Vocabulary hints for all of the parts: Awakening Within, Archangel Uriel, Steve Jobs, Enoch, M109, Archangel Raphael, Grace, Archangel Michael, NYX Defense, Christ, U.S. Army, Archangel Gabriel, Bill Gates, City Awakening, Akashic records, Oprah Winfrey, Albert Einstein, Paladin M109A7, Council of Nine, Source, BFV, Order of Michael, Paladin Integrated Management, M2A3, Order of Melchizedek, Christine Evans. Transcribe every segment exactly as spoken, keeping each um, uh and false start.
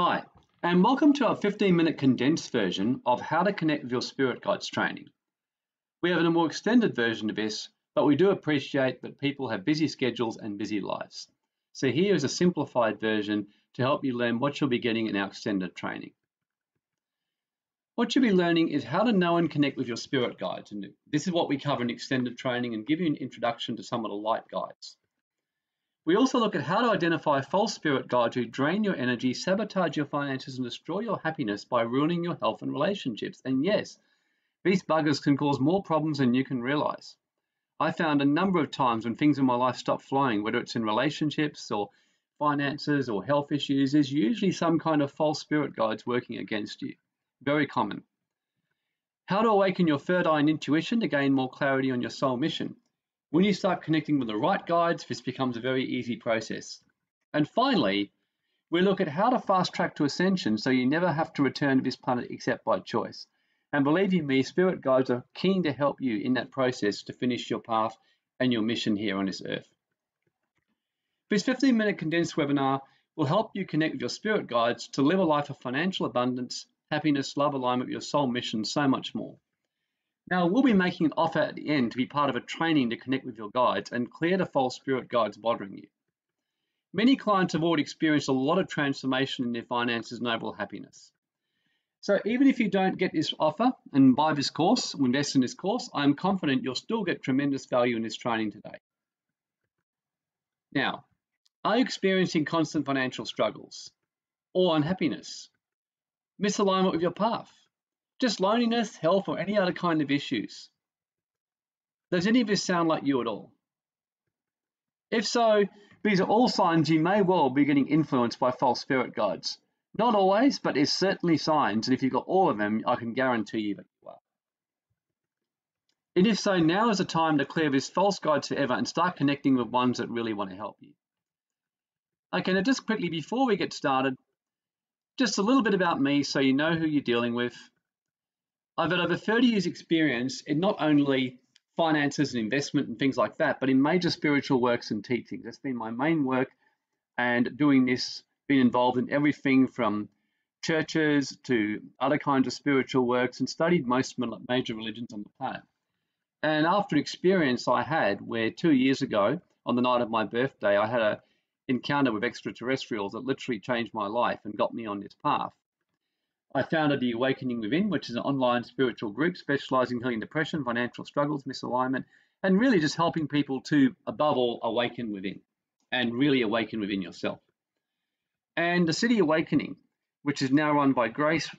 Hi, and welcome to our fifteen minute condensed version of How to Connect with Your Spirit Guides training. We have a more extended version of this, but we do appreciate that people have busy schedules and busy lives. So here is a simplified version to help you learn what you'll be getting in our extended training. What you'll be learning is how to know and connect with your spirit guides. And this is what we cover in extended training and give you an introduction to some of the light guides. We also look at how to identify false spirit guides who drain your energy, sabotage your finances, and destroy your happiness by ruining your health and relationships. And yes, these buggers can cause more problems than you can realize. I found a number of times when things in my life stop flowing, whether it's in relationships or finances or health issues, there's usually some kind of false spirit guides working against you. Very common. How to awaken your third eye and intuition to gain more clarity on your soul mission. When you start connecting with the right guides, this becomes a very easy process. And finally, we look at how to fast track to ascension so you never have to return to this planet except by choice. And believe you me, spirit guides are keen to help you in that process to finish your path and your mission here on this earth. This fifteen minute condensed webinar will help you connect with your spirit guides to live a life of financial abundance, happiness, love, alignment with your soul mission, so much more. Now, we'll be making an offer at the end to be part of a training to connect with your guides and clear the false spirit guides bothering you. Many clients have already experienced a lot of transformation in their finances and overall happiness. So even if you don't get this offer and buy this course, or invest in this course, I'm confident you'll still get tremendous value in this training today. Now, are you experiencing constant financial struggles or unhappiness, misalignment with your path? Just loneliness, health, or any other kind of issues? Does any of this sound like you at all? If so, these are all signs you may well be getting influenced by false spirit guides. Not always, but there's certainly signs, and if you've got all of them, I can guarantee you that you are. And if so, now is the time to clear these false guides forever and start connecting with ones that really want to help you. Okay, now just quickly before we get started, just a little bit about me so you know who you're dealing with. I've had over thirty years experience in not only finances and investment and things like that, but in major spiritual works and teachings. That's been my main work, and doing this, been involved in everything from churches to other kinds of spiritual works, and studied most major religions on the planet. And after an experience I had where two years ago, on the night of my birthday, I had an encounter with extraterrestrials that literally changed my life and got me on this path. I founded the Awakening Within, which is an online spiritual group specializing in healing depression, financial struggles, misalignment, and really just helping people to, above all, awaken within and really awaken within yourself. And the City Awakening, which is now run by Grace,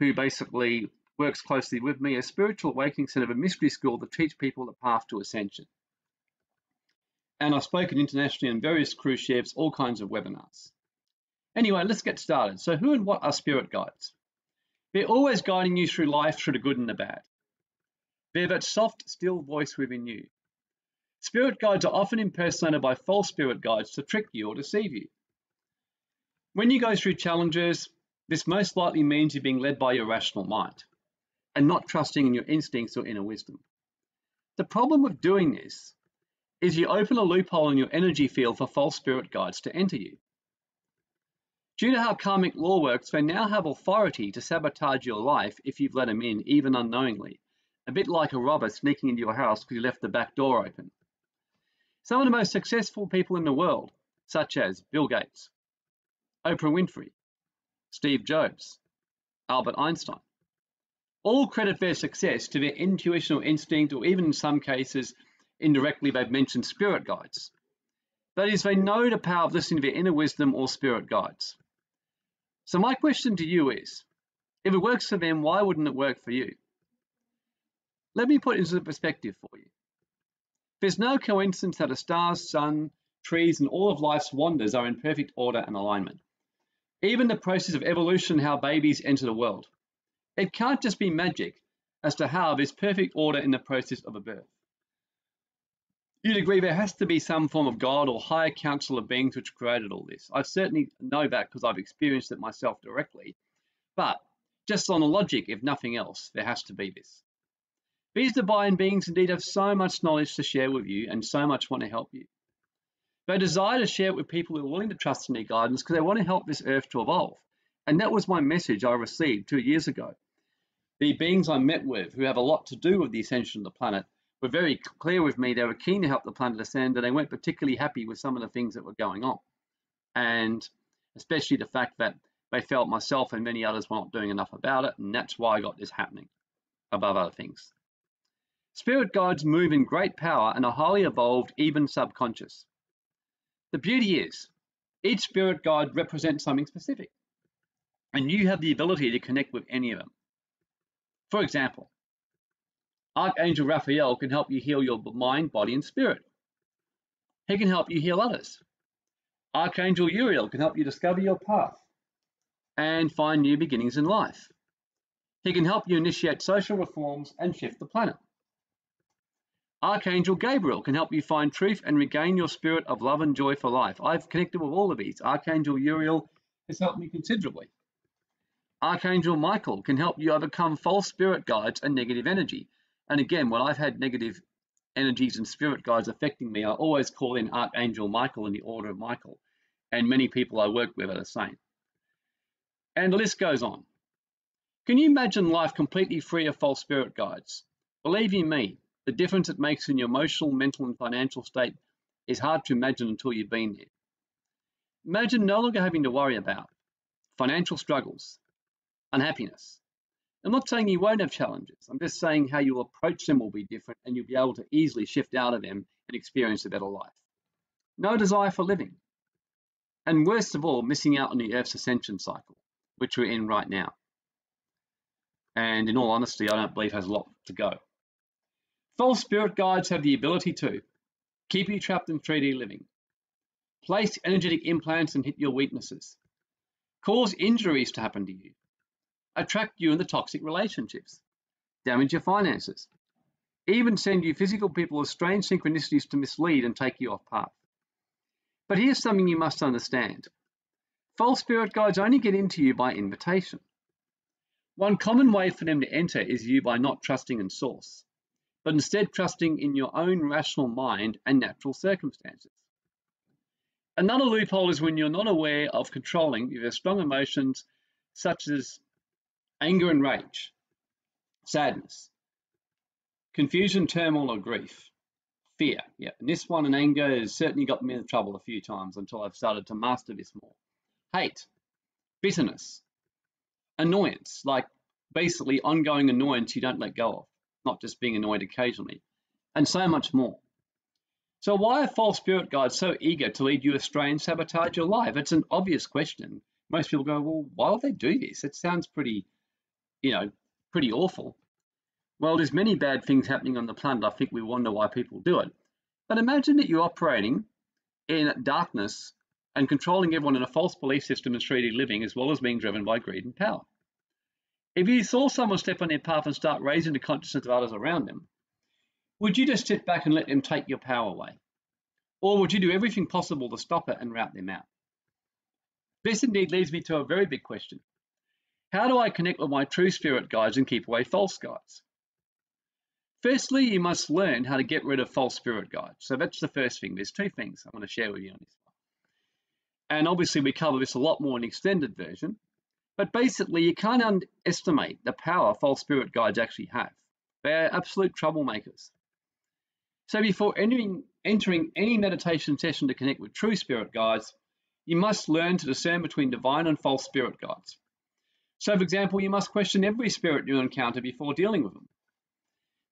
who basically works closely with me, a spiritual awakening center of a mystery school that teach people the path to ascension. And I've spoken internationally on various cruise ships, all kinds of webinars. Anyway, let's get started. So who and what are spirit guides? They're always guiding you through life, through the good and the bad. They're that soft, still voice within you. Spirit guides are often impersonated by false spirit guides to trick you or deceive you. When you go through challenges, this most likely means you're being led by your rational mind and not trusting in your instincts or inner wisdom. The problem with doing this is you open a loophole in your energy field for false spirit guides to enter you. Due to how karmic law works, they now have authority to sabotage your life if you've let them in, even unknowingly. A bit like a robber sneaking into your house because you left the back door open. Some of the most successful people in the world, such as Bill Gates, Oprah Winfrey, Steve Jobs, Albert Einstein, all credit their success to their intuition or instinct, or even in some cases, indirectly they've mentioned spirit guides. That is, they know the power of listening to their inner wisdom or spirit guides. So my question to you is, if it works for them, why wouldn't it work for you? Let me put it into perspective for you. There's no coincidence that the stars, sun, trees, and all of life's wonders are in perfect order and alignment. Even the process of evolution, how babies enter the world. It can't just be magic as to how there's perfect order in the process of a birth. You'd agree there has to be some form of God or higher council of beings which created all this. I certainly know that because I've experienced it myself directly. But just on a logic, if nothing else, there has to be this. These divine beings indeed have so much knowledge to share with you and so much want to help you. They desire to share it with people who are willing to trust in their guidance because they want to help this earth to evolve And that was my message I received two years ago. The beings I met with, who have a lot to do with the ascension of the planet, were very clear with me. They were keen to help the planet ascend, and they weren't particularly happy with some of the things that were going on. And especially the fact that they felt myself and many others were not doing enough about it, and that's why I got this happening, above other things. Spirit guides move in great power and are highly evolved, even subconscious. The beauty is, each spirit guide represents something specific, and you have the ability to connect with any of them. For example, Archangel Raphael can help you heal your mind, body, and spirit. He can help you heal others. Archangel Uriel can help you discover your path and find new beginnings in life. He can help you initiate social reforms and shift the planet. Archangel Gabriel can help you find truth and regain your spirit of love and joy for life. I've connected with all of these. Archangel Uriel has helped me considerably. Archangel Michael can help you overcome false spirit guides and negative energy. And again, when I've had negative energies and spirit guides affecting me, I always call in Archangel Michael and the Order of Michael. And many people I work with are the same. And the list goes on. Can you imagine life completely free of false spirit guides? Believe you me, the difference it makes in your emotional, mental, and financial state is hard to imagine until you've been there. Imagine no longer having to worry about financial struggles, unhappiness. I'm not saying you won't have challenges. I'm just saying how you approach them will be different, and you'll be able to easily shift out of them and experience a better life. No desire for living. And worst of all, missing out on the Earth's ascension cycle, which we're in right now. And in all honesty, I don't believe has a lot to go. False spirit guides have the ability to keep you trapped in three D living, place energetic implants and hit your weaknesses, cause injuries to happen to you, attract you into toxic relationships, damage your finances, even send you physical people with strange synchronicities to mislead and take you off path. But here's something you must understand. False spirit guides only get into you by invitation. One common way for them to enter is you by not trusting in Source, but instead trusting in your own rational mind and natural circumstances. Another loophole is when you're not aware of controlling your strong emotions, such as anger and rage, sadness, confusion, turmoil, or grief, fear. Yeah, and this one, and anger, has certainly got me into trouble a few times until I've started to master this more. Hate, bitterness, annoyance, like basically ongoing annoyance you don't let go of, not just being annoyed occasionally, and so much more. So why are false spirit guides so eager to lead you astray and sabotage your life? It's an obvious question. Most people go, well, why would they do this? It sounds pretty, you know, pretty awful. Well, there's many bad things happening on the planet. I think we wonder why people do it. But imagine that you're operating in darkness and controlling everyone in a false belief system and three D living, as well as being driven by greed and power. If you saw someone step on their path and start raising the consciousness of others around them, would you just sit back and let them take your power away? Or would you do everything possible to stop it and rout them out? This indeed leads me to a very big question. How do I connect with my true spirit guides and keep away false guides? Firstly, you must learn how to get rid of false spirit guides. So that's the first thing. There's two things I want to share with you on this one. And obviously we cover this a lot more in extended version, but basically you can't underestimate the power false spirit guides actually have. They are absolute troublemakers. So before entering, entering any meditation session to connect with true spirit guides, you must learn to discern between divine and false spirit guides. So, for example, you must question every spirit you encounter before dealing with them.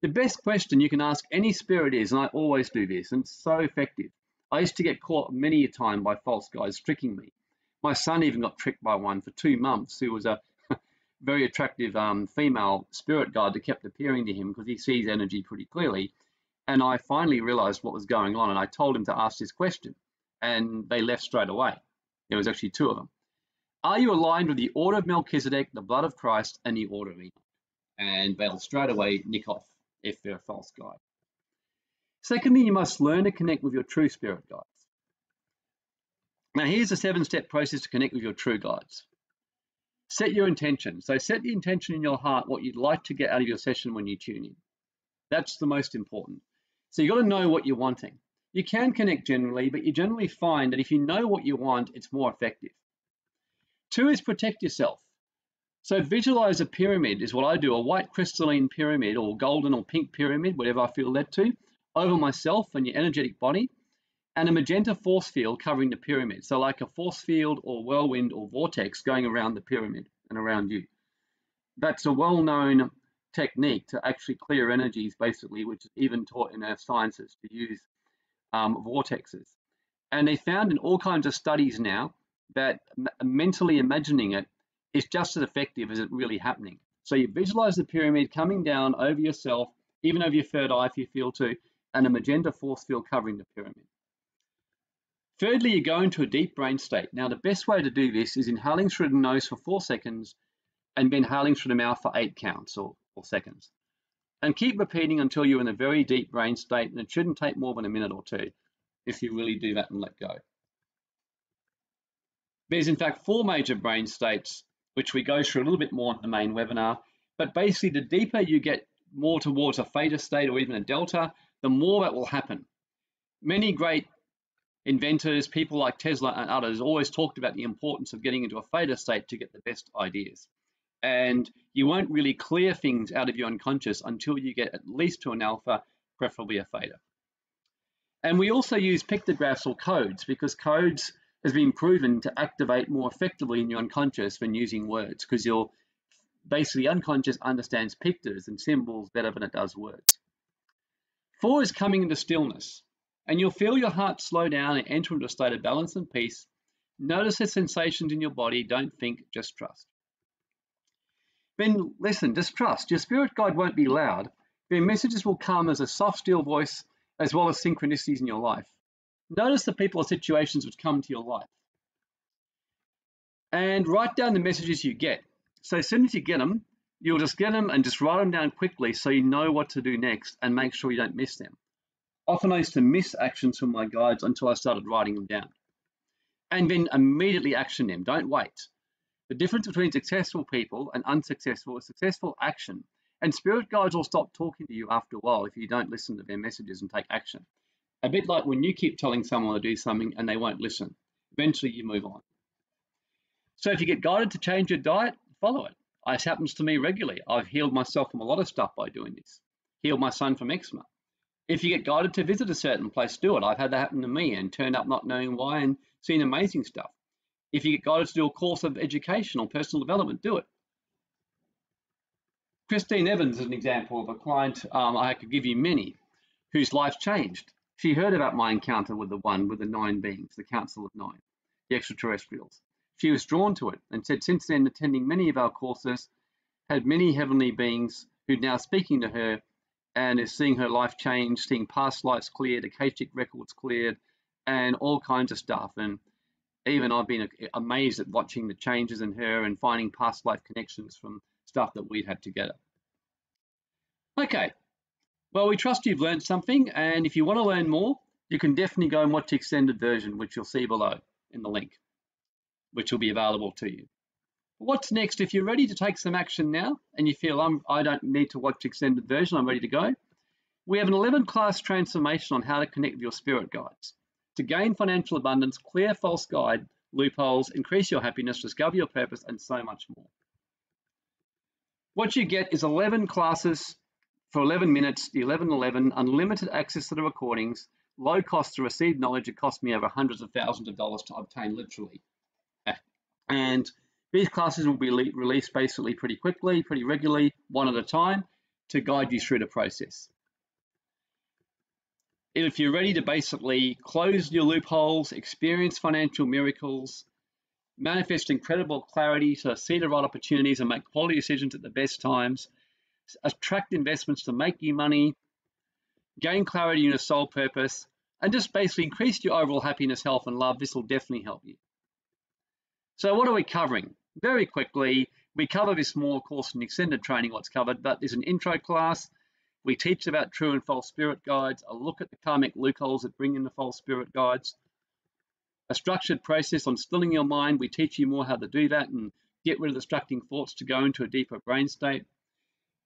The best question you can ask any spirit is, and I always do this, and it's so effective. I used to get caught many a time by false guides tricking me. My son even got tricked by one for two months, who was a very attractive um, female spirit guide that kept appearing to him because he sees energy pretty clearly. And I finally realized what was going on, and I told him to ask this question, and they left straight away. There was actually two of them. Are you aligned with the Order of Melchizedek, the blood of Christ, and the Order of Enoch? And they'll straight away nick off if they're a false guide. Secondly, you must learn to connect with your true spirit guides. Now, here's a seven-step process to connect with your true guides. Set your intention. So set the intention in your heart, what you'd like to get out of your session when you tune in. That's the most important. So you've got to know what you're wanting. You can connect generally, but you generally find that if you know what you want, it's more effective. Two is protect yourself. So visualize a pyramid is what I do, a white crystalline pyramid or golden or pink pyramid, whatever I feel led to, over myself and your energetic body, and a magenta force field covering the pyramid. So like a force field or whirlwind or vortex going around the pyramid and around you. That's a well-known technique to actually clear energies, basically, which is even taught in our sciences to use um, vortexes. And they found in all kinds of studies now that mentally imagining it is just as effective as it really happening. So you visualize the pyramid coming down over yourself, even over your third eye if you feel to, and a magenta force field covering the pyramid. Thirdly, you go into a deep brain state. Now, the best way to do this is inhaling through the nose for four seconds and then inhaling through the mouth for eight counts or four seconds. And keep repeating until you're in a very deep brain state, and it shouldn't take more than a minute or two if you really do that and let go. There's in fact four major brain states, which we go through a little bit more in the main webinar, but basically the deeper you get more towards a theta state or even a delta, the more that will happen. Many great inventors, people like Tesla and others, always talked about the importance of getting into a theta state to get the best ideas. And you won't really clear things out of your unconscious until you get at least to an alpha, preferably a theta. And we also use pictographs or codes, because codes has been proven to activate more effectively in your unconscious than using words, because your basically unconscious understands pictures and symbols better than it does words. Four is coming into stillness, and you'll feel your heart slow down and enter into a state of balance and peace. Notice the sensations in your body. Don't think, just trust. Then listen, just trust. Your spirit guide won't be loud. Their messages will come as a soft, still voice, as well as synchronicities in your life. Notice the people or situations which come to your life. And write down the messages you get. So as soon as you get them, you'll just get them and just write them down quickly so you know what to do next and make sure you don't miss them. Often I used to miss actions from my guides until I started writing them down. And then immediately action them. Don't wait. The difference between successful people and unsuccessful is successful action. And spirit guides will stop talking to you after a while if you don't listen to their messages and take action. A bit like when you keep telling someone to do something and they won't listen. Eventually you move on. So if you get guided to change your diet, follow it. This happens to me regularly. I've healed myself from a lot of stuff by doing this. Healed my son from eczema. If you get guided to visit a certain place, do it. I've had that happen to me and turned up not knowing why and seen amazing stuff. If you get guided to do a course of education or personal development, do it. Christine Evans is an example of a client, um, I could give you many, whose life changed. She heard about my encounter with the one with the nine beings, the Council of Nine, the extraterrestrials. She was drawn to it and said since then, attending many of our courses, had many heavenly beings who now speaking to her and is seeing her life change, seeing past lives cleared, Akashic records cleared, and all kinds of stuff. And even I've been amazed at watching the changes in her and finding past life connections from stuff that we'd had together. Okay. Well, we trust you've learned something, and if you want to learn more, you can definitely go and watch the extended version, which you'll see below in the link, which will be available to you. What's next? If you're ready to take some action now, and you feel I'm, I don't need to watch the extended version, I'm ready to go, we have an eleven class transformation on how to connect with your spirit guides to gain financial abundance, clear false guide loopholes, increase your happiness, discover your purpose, and so much more. What you get is eleven classes, for eleven minutes, the eleven eleven, unlimited access to the recordings, low cost to receive knowledge. It cost me over hundreds of thousands of dollars to obtain, literally. And these classes will be released basically pretty quickly, pretty regularly, one at a time, to guide you through the process. If you're ready to basically close your loopholes, experience financial miracles, manifest incredible clarity to see the right opportunities and make quality decisions at the best times, attract investments to make you money, gain clarity in a soul purpose, and just basically increase your overall happiness, health, and love. This will definitely help you. So what are we covering? Very quickly, we cover this more, of course, in extended training, what's covered, but there's an intro class. We teach about true and false spirit guides, a look at the karmic loopholes that bring in the false spirit guides, a structured process on stilling your mind. We teach you more how to do that and get rid of distracting thoughts to go into a deeper brain state.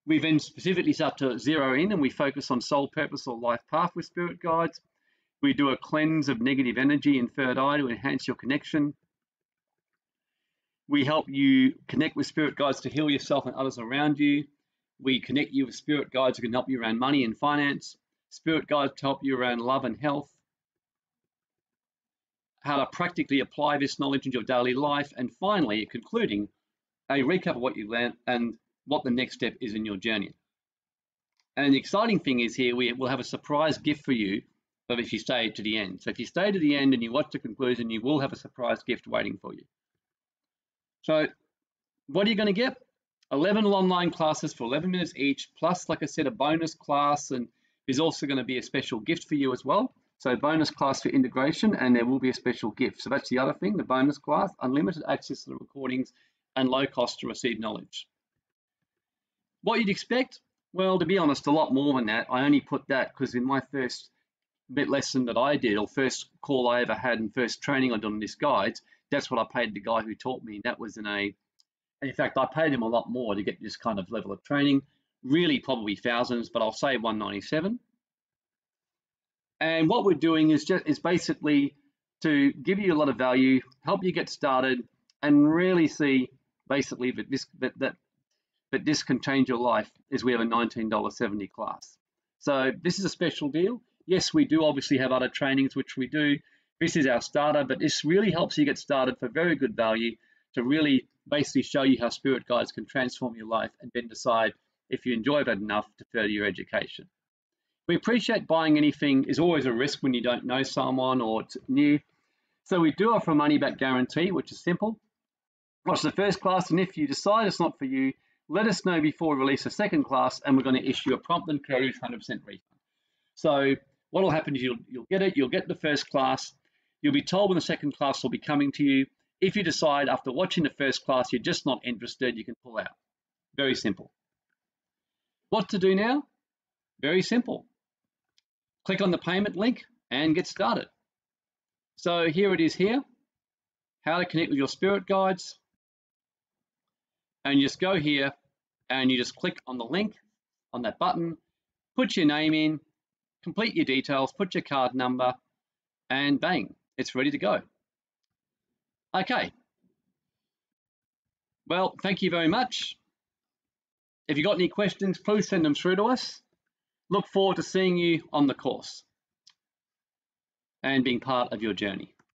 We then specifically start to zero in and we focus on soul purpose or life path with spirit guides. We do a cleanse of negative energy in third eye to enhance your connection. We help you connect with spirit guides to heal yourself and others around you. We connect you with spirit guides who can help you around money and finance, spirit guides to help you around love and health, how to practically apply this knowledge into your daily life, and finally, concluding, a recap of what you learned and what the next step is in your journey. And the exciting thing is here, we will have a surprise gift for you, but if you stay to the end. So if you stay to the end and you watch the conclusion, you will have a surprise gift waiting for you. So what are you going to get? eleven online classes for eleven minutes each, plus, like I said, a bonus class, and there's also going to be a special gift for you as well. So bonus class for integration, and there will be a special gift. So that's the other thing, the bonus class, unlimited access to the recordings and low cost to receive knowledge. What you'd expect? Well, to be honest, a lot more than that. I only put that because in my first bit lesson that I did, or first call I ever had and first training I'd done on this guide, that's what I paid the guy who taught me. That was in a, in fact, I paid him a lot more to get this kind of level of training, really probably thousands, but I'll say one ninety-seven. And what we're doing is just, is basically to give you a lot of value, help you get started, and really see basically that this, that, that, that this can change your life, is we have a nineteen seventy class. So this is a special deal. Yes, we do obviously have other trainings, which we do. This is our starter, but this really helps you get started for very good value to really basically show you how spirit guides can transform your life and then decide if you enjoy that enough to further your education. We appreciate buying anything is always a risk when you don't know someone or it's new. So we do offer a money back guarantee, which is simple. Watch the first class, and if you decide it's not for you, let us know before we release a second class, and we're going to issue a prompt and courteous one hundred percent refund. So what will happen is you'll, you'll get it, you'll get the first class, you'll be told when the second class will be coming to you. If you decide after watching the first class you're just not interested, you can pull out. Very simple. What to do now? Very simple. Click on the payment link and get started. So here it is here, how to connect with your spirit guides. And you just go here and you just click on the link, on that button, put your name in, complete your details, put your card number, and bang, it's ready to go. Okay. Well, thank you very much. If you've got any questions, please send them through to us. Look forward to seeing you on the course and being part of your journey.